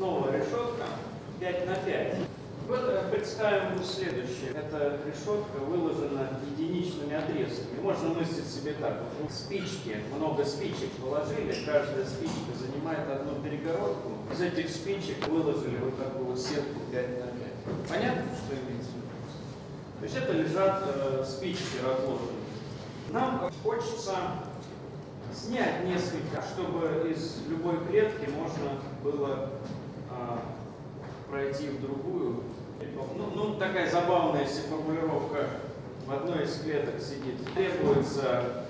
снова решетка 5×5. Представим следующее. Эта решетка выложена единичными отрезками. Можно мыслить себе так. Спички, много спичек положили, каждая спичка занимает одну перегородку. Из этих спичек выложили вот такую вот сетку 5×5. Понятно, что имеется в виду? То есть это лежат спички разложенные. Нам хочется снять несколько, чтобы из любой клетки можно было пройти в другую. Ну, такая забавная формулировка. В одной из клеток сидит. Требуется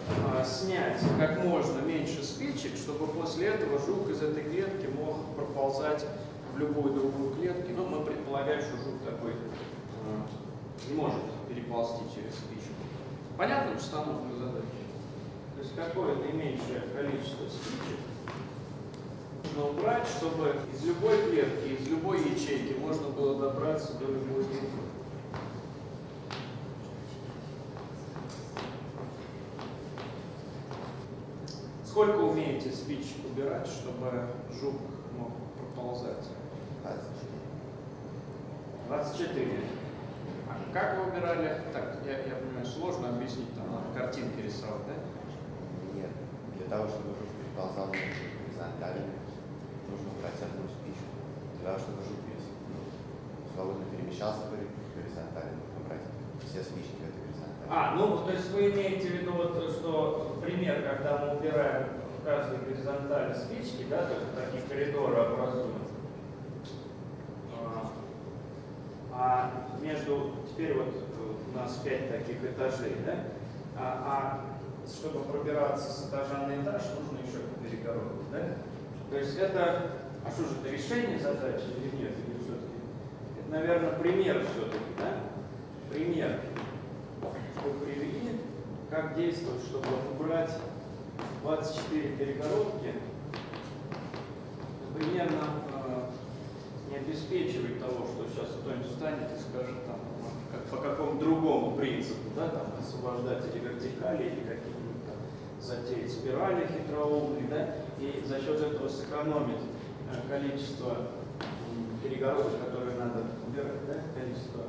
снять как можно меньше спичек, чтобы после этого жук из этой клетки мог проползать в любую другую клетку. Но мы предполагаем, что жук такой не может переползти через спичку. Понятна установка задачи? То есть какое наименьшее количество спичек нужно убрать, чтобы из любой клетки, из любой ячейки можно было добраться до любой ячейки. Сколько умеете спичек убирать, чтобы жук мог проползать? 24. А как вы убирали? Так, я понимаю, сложно объяснить, там надо картинки рисовать, да? Нет, для того, чтобы жук переползал горизонтально, нужно убрать одну спичку. Для того, чтобы жук свободно перемещался горизонтально, нужно убрать все спички в этой горизонтали. То есть вы имеете в виду, вот, что пример, когда мы убираем в каждой горизонтали спички, да, то есть такие коридоры образуют. Теперь вот у нас 5 таких этажей, да? Чтобы пробираться с этажа на этаж, нужно еще перегородку, да? То есть это, что же, это решение задачи или нет? Или все-таки? Это, наверное, пример все-таки, да? Пример, что привели, как действовать, чтобы убрать 24 перегородки, примерно не обеспечивает того, что сейчас кто-нибудь встанет и скажет там, по какому другому принципу, да, там, освобождатели вертикали или какие-нибудь там затеять спирали хитроумные, да, и за счет этого сэкономить количество перегородок, которые надо убирать, да, количество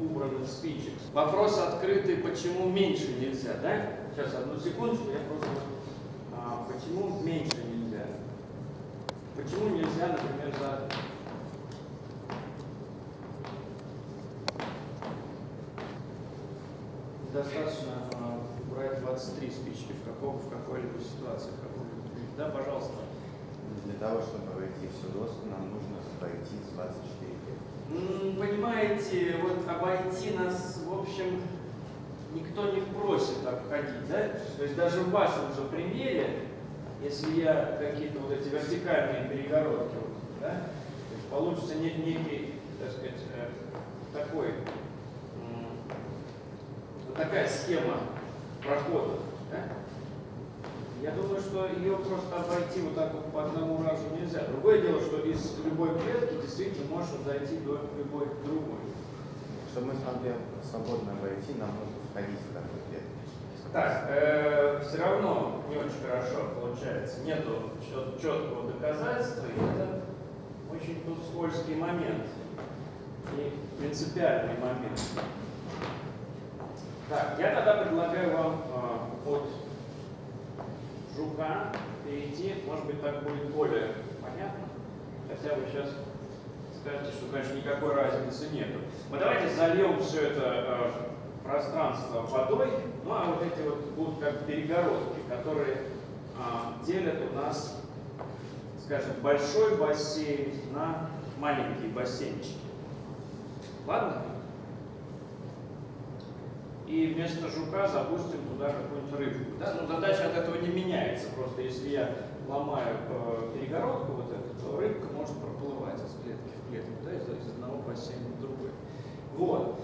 убранных спичек. Вопрос открытый, почему меньше нельзя, да? Сейчас, одну секундочку, я просто... Почему меньше нельзя? Почему нельзя, например, за... Достаточно убрать 23 спички в какой-либо ситуации, в какой-либо. Да, пожалуйста. Для того, чтобы пройти всю доску, нам нужно пройти 24. Понимаете, вот обойти нас, в общем, никто не просит обходить, да? То есть даже в вашем же примере, если я какие-то вот эти вертикальные перегородки, да, то есть получится некий, так сказать, такой. Такая схема прохода. Да? Я думаю, что ее просто обойти вот так вот по одному разу нельзя. Другое дело, что из любой клетки действительно можно дойти до любой другой. Чтобы мы смогли свободно обойти, нам нужно входить в такую клетку. Так, все равно не очень хорошо получается. Нету четкого доказательства, и это очень тут скользкий момент и принципиальный момент. Так, я тогда предлагаю вам от жука перейти, может быть, так будет более понятно, хотя вы сейчас скажете, что, конечно, никакой разницы нет. Мы давайте зальем все это пространство водой, ну а вот эти вот будут как перегородки, которые делят у нас, скажем, большой бассейн на маленькие бассейнчики. Ладно? И вместо жука запустим туда какую-нибудь рыбку. Да? Ну, задача от этого не меняется. Просто если я ломаю перегородку вот эту, то рыбка может проплывать из клетки в клетку, да, из одного бассейна в другой. Вот.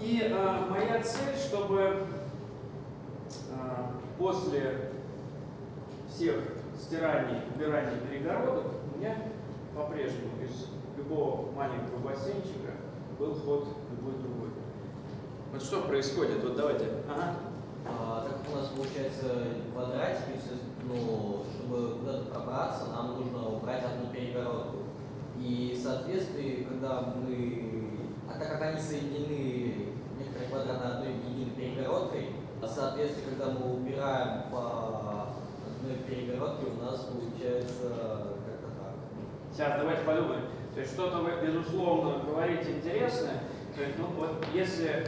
И моя цель, чтобы после всех стираний, убираний перегородок у меня по-прежнему из любого маленького бассейнчика был ход любой другой. Вот что происходит? Вот давайте. Ага. Так как у нас получается квадратики, чтобы куда-то пробраться, нам нужно убрать одну перегородку. И соответствии, когда мы, а так как они соединены некоторые квадраты одной единой перегородкой, соответственно, когда мы убираем по одной перегородке, у нас получается как-то так. Сейчас давайте подумаем. То есть что-то вы, безусловно, говорите интересное. То есть, ну, вот если,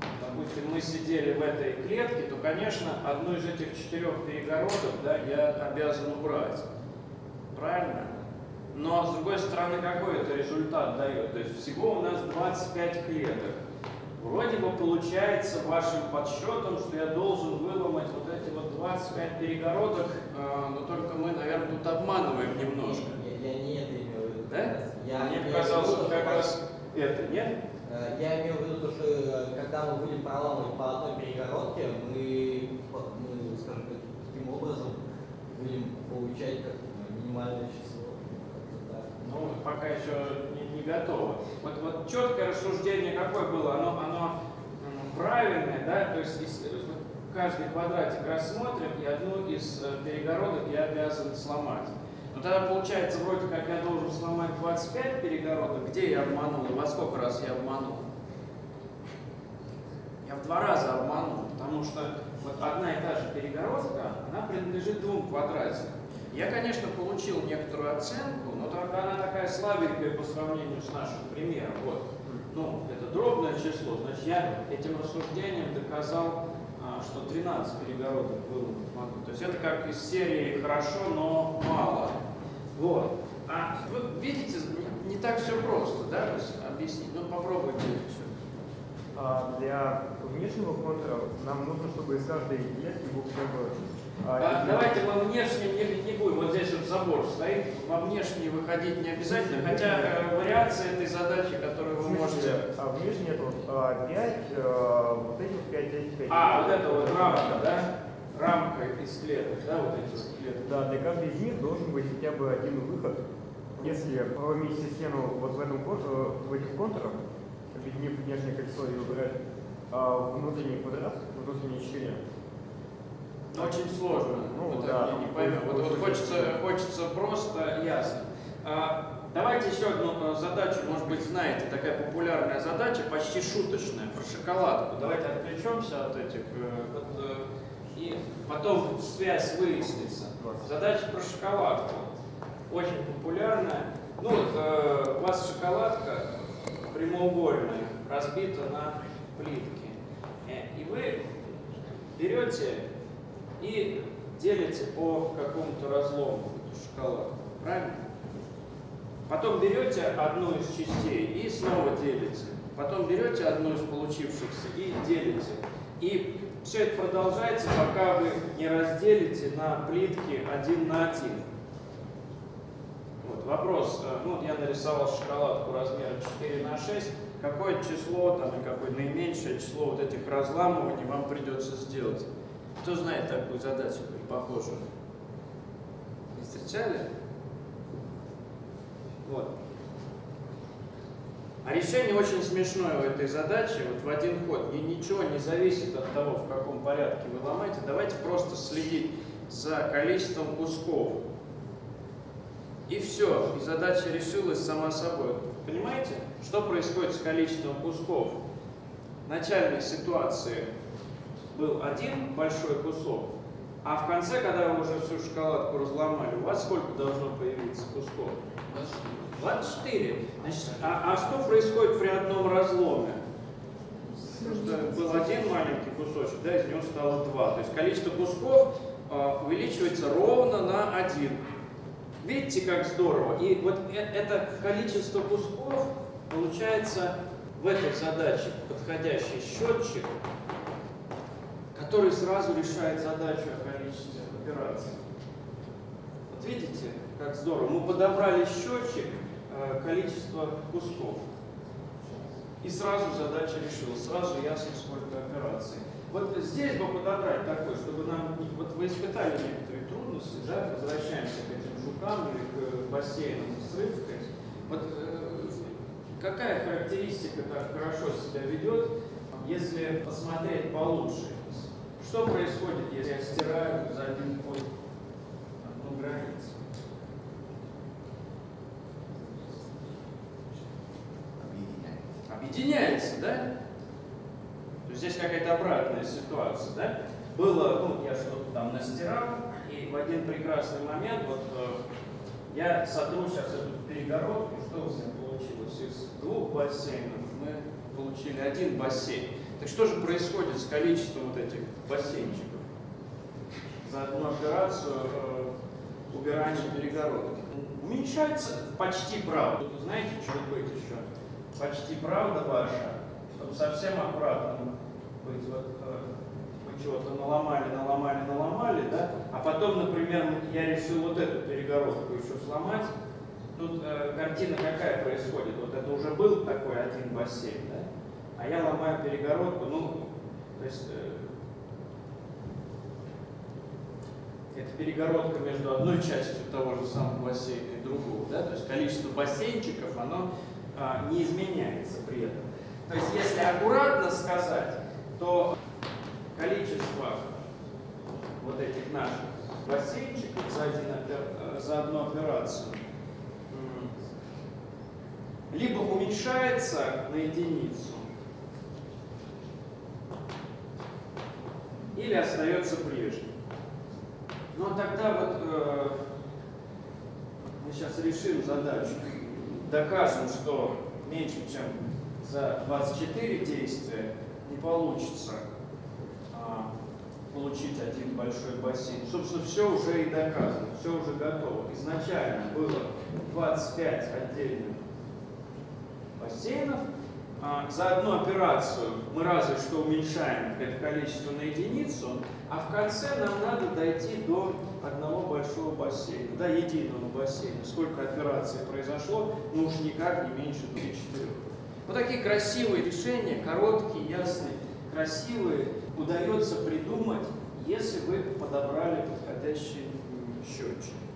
допустим, мы сидели в этой клетке, то, конечно, одну из этих четырех перегородок, да, я обязан убрать. Правильно? Но, с другой стороны, какой это результат дает? То есть всего у нас 25 клеток. Вроде бы получается вашим подсчетом, что я должен выломать вот эти вот 25 перегородок, но только мы, наверное, тут обманываем немножко. Я не это имел в виду. Да? Мне показалось, что как раз это, нет? Я имел в виду, что когда мы будем проламывать по одной перегородке, мы скажем так, таким образом будем получать как минимальное число. Ну, пока еще не готово. Вот четкое рассуждение какое было, оно правильное, да, то есть каждый квадратик рассмотрим, и одну из перегородок я обязан сломать. Но тогда получается, вроде как я должен сломать 25 перегородок, где я обманул, и во сколько раз я обманул? Я в 2 раза обманул, потому что вот одна и та же перегородка, она принадлежит 2 квадратикам. Я, конечно, получил некоторую оценку, но только она такая слабенькая по сравнению с нашим примером. Вот. Ну, это дробное число, значит, я этим рассуждением доказал, что 13 перегородок было. То есть это как из серии «хорошо, но мало». Вот. А вы видите, не так все просто, да, объяснить. Ну, попробуйте все. Для внешнего контура нам нужно, чтобы из каждой клетки был Давайте во внешнем не будем, вот здесь вот забор стоит, во внешний выходить не обязательно, хотя вариация этой задачи, которую вы можете... А внешний это 5, вот эти 5. А, вот это вот рамка, да? Рамка из клеток, да, вот эти вот клетки. Да, для каждой из них должен быть хотя бы один выход. Если проломить систему вот в этих контурах, объединив внешнее кольцо и убрать внутренний квадрат, внутреннее щель, очень сложно, ну, вот да, не пойму. Вот хочется просто ясно. Давайте еще одну задачу, может быть, знаете, такая популярная задача, почти шуточная, про шоколадку. Давайте отвлечемся от этих, и потом связь выяснится. Задача про шоколадку, очень популярная. Ну, вот, у вас шоколадка прямоугольная, разбита на плитки, и вы берете и делите по какому-то разлому эту шоколадку, правильно? Потом берете одну из частей и снова делите. Потом берете одну из получившихся и делите. И все это продолжается, пока вы не разделите на плитки 1 на 1. Вот вопрос. Ну, я нарисовал шоколадку размера 4 на 6. Какое число, там, и какое наименьшее число вот этих разламываний вам придется сделать? Кто знает такую задачу, похожую? Не встречали? Вот. А решение очень смешное у этой задачи, вот в один ход. И ничего не зависит от того, в каком порядке вы ломаете. Давайте просто следить за количеством кусков. И все, и задача решилась сама собой. Понимаете, что происходит с количеством кусков? В начальной ситуации был один большой кусок, а в конце, когда вы уже всю шоколадку разломали, у вас сколько должно появиться кусков? 24. Значит, а что происходит при одном разломе? Был один маленький кусочек, да, из него стало 2. То есть количество кусков увеличивается ровно на 1. Видите, как здорово? И вот это количество кусков получается в этой задаче подходящий счетчик, который сразу решает задачу о количестве операций. Вот видите, как здорово. Мы подобрали счетчик количества кусков. И сразу задача решилась, сразу ясно, сколько операций. Вот здесь бы подобрать такой, чтобы нам... Вот вы испытали некоторые трудности, да? Возвращаемся к этим жукам или к бассейнам с рыбкой. Вот какая характеристика так хорошо себя ведет, если посмотреть получше? Что происходит, если я стираю за один ход одну границу? объединяется, да? То есть здесь какая-то обратная ситуация, да? Было, ну, я что-то там настирал, и в один прекрасный момент вот я сотру сейчас эту перегородку, что у меня получилось из двух бассейнов, мы получили один бассейн. Так что же происходит с количеством вот этих бассейнчиков? За одну операцию убирания перегородки. Уменьшается почти правда. Вы знаете, что будет еще? Почти правда ваша, чтобы совсем обратно быть. Вот, вы чего-то наломали, да? А потом, например, я решил вот эту перегородку еще сломать. Тут картина какая происходит? Вот это уже был такой один бассейн, да? А я ломаю перегородку, ну, то есть... это перегородка между одной частью того же самого бассейна и другого, да? То есть количество бассейнчиков, оно не изменяется при этом. То есть если аккуратно сказать, то количество вот этих наших бассейнчиков за одну операцию либо уменьшается на единицу, или остается прежним. Но тогда вот мы сейчас решим задачу, докажем, что меньше, чем за 24 действия не получится получить один большой бассейн. Собственно, все уже и доказано, все уже готово. Изначально было 25 отдельных бассейнов. За одну операцию мы разве что уменьшаем это количество на единицу, а в конце нам надо дойти до одного большого бассейна, до единого бассейна. Сколько операций произошло, ну уж никак не меньше 24. Вот такие красивые решения, короткие, ясные, красивые, удается придумать, если вы подобрали подходящие счетчики.